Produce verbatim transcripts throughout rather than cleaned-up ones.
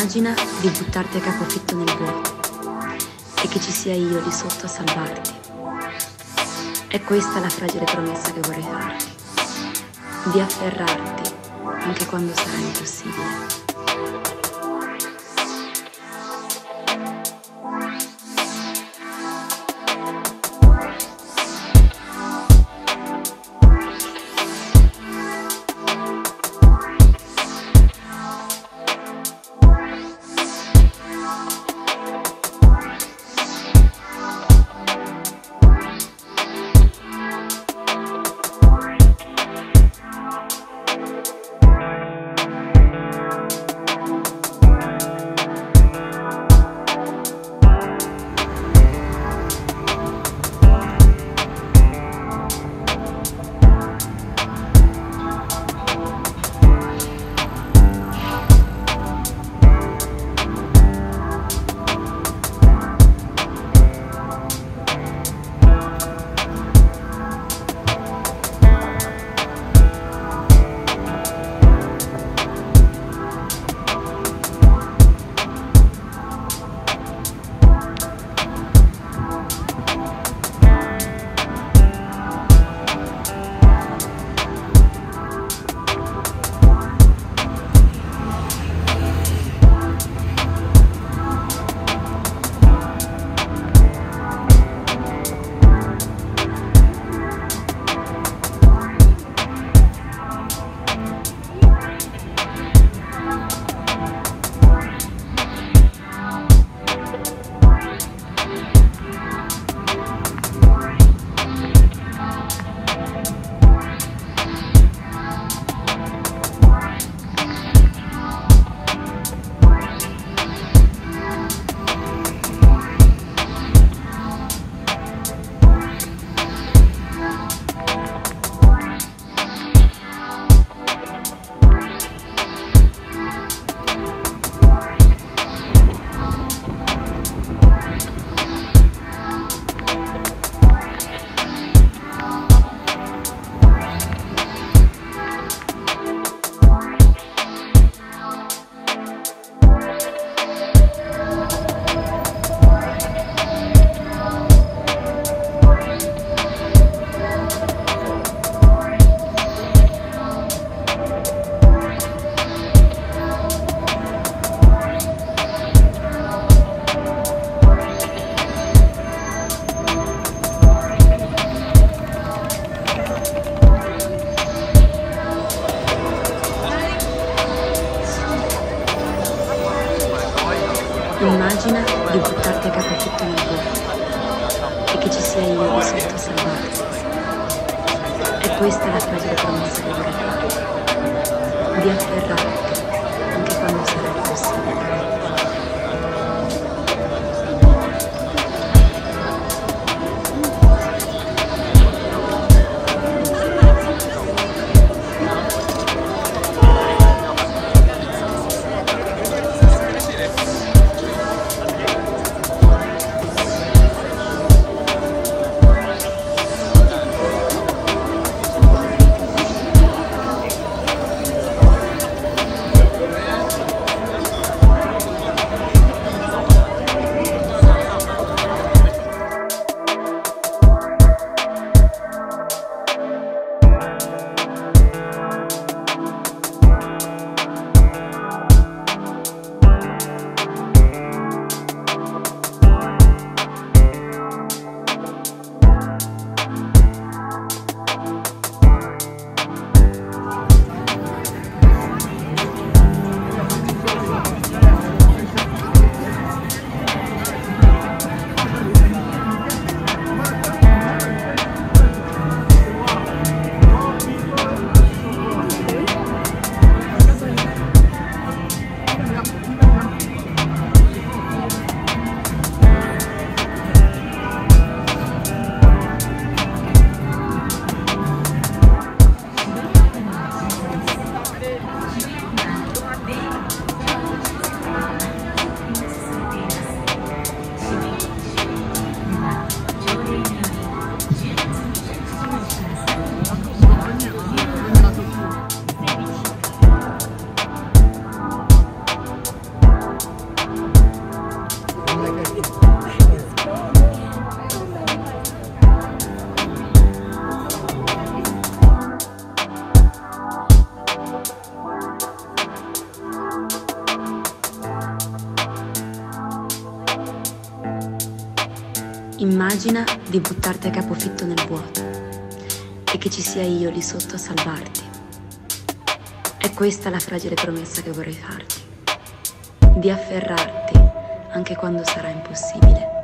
Immagina di buttarti a capofitto nel vuoto e che ci sia io lì sotto a salvarti. È questa la fragile promessa che vorrei farti, di afferrarti anche quando sarà impossibile. Immagina di buttarti a capofitto nel vuoto e che ci sia io di sotto a salvarti. È questa la fragile promessa che vorrei fare, di afferrarti anche quando sarà impossibile. macchina di buttarti a capofitto nel vuoto e che ci sia io lì sotto a salvarti. È questa la fragile promessa che vorrei farti, di afferrarti anche quando sarà impossibile.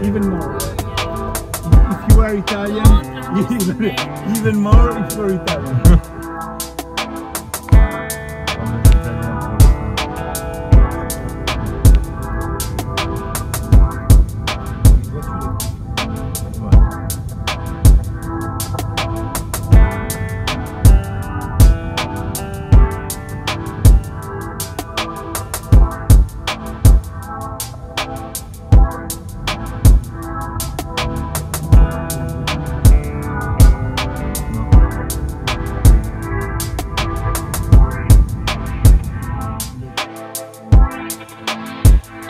Even more. If you are Italian, even more if you are Italian.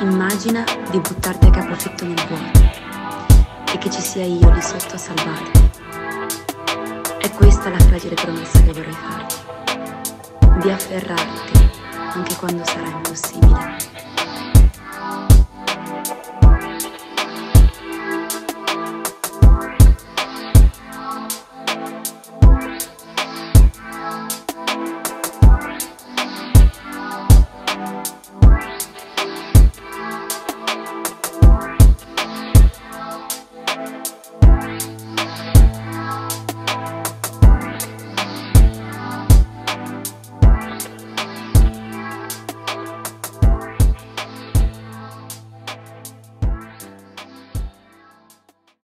Immagina di buttarti a capofitto nel vuoto e che ci sia io lì sotto a salvarti. È questa la fragile promessa che vorrei farti, di afferrarti anche quando sarà impossibile.